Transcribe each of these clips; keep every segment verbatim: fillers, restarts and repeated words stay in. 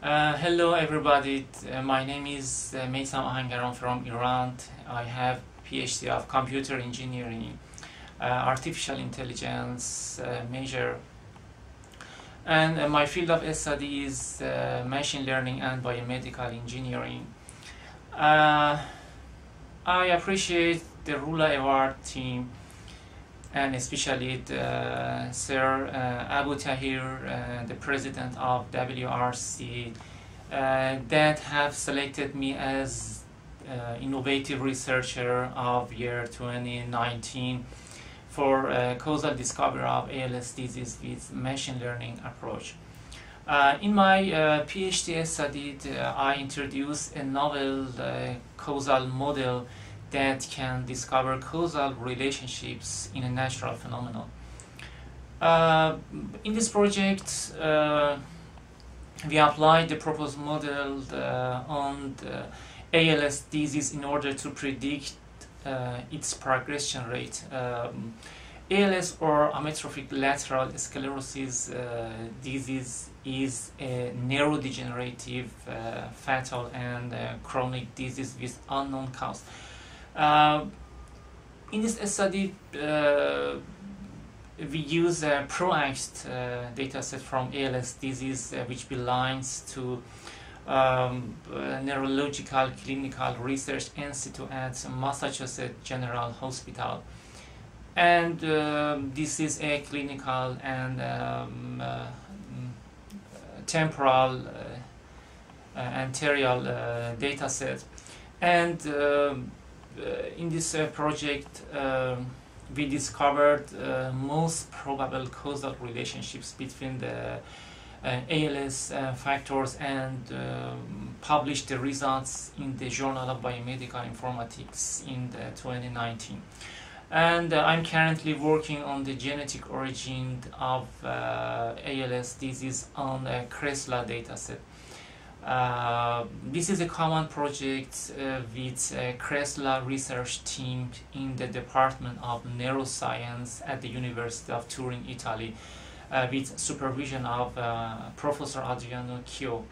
Uh, hello everybody, uh, my name is uh, Meysam Ahangaran from Iran. I have PhD of computer engineering, uh, artificial intelligence uh, major, and uh, my field of study is uh, machine learning and biomedical engineering. Uh, I appreciate the RULA Award team and especially uh, Sir uh, Abu Tahir, uh, the president of W R C, uh, that have selected me as uh, innovative researcher of year twenty nineteen for uh, causal discovery of A L S disease with machine learning approach. Uh, in my uh, PhD study, uh, I introduced a novel uh, causal model that can discover causal relationships in a natural phenomenon. Uh, in this project, uh, we applied the proposed model uh, on the A L S disease in order to predict uh, its progression rate. Um, A L S, or amyotrophic lateral sclerosis uh, disease, is a neurodegenerative, uh, fatal and uh, chronic disease with unknown cause. Uh, in this study, uh, we use a PROACT uh, dataset from A L S disease, uh, which belongs to um, uh, Neurological Clinical Research Institute at Massachusetts General Hospital. And uh, this is a clinical and um, uh, temporal uh, anterior uh, dataset. And uh, Uh, in this uh, project, uh, we discovered uh, most probable causal relationships between the uh, A L S uh, factors and um, published the results in the Journal of Biomedical Informatics in the twenty nineteen. And uh, I'm currently working on the genetic origin of uh, A L S disease on the Cresla dataset. Uh, this is a common project uh, with uh, Cresla research team in the Department of Neuroscience at the University of Turin, Italy, uh, with supervision of uh, Professor Adriano Chio.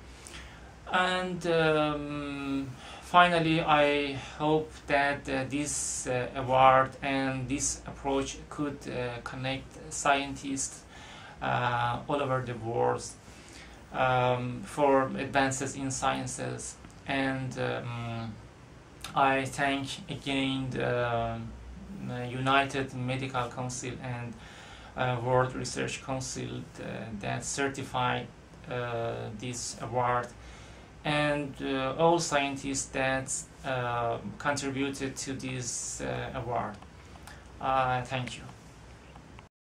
And um, finally, I hope that uh, this uh, award and this approach could uh, connect scientists uh, all over the world Um, for advances in sciences, and um, I thank again the uh, United Medical Council and uh, World Research Council uh, that certified uh, this award, and uh, all scientists that uh, contributed to this uh, award. Uh, thank you.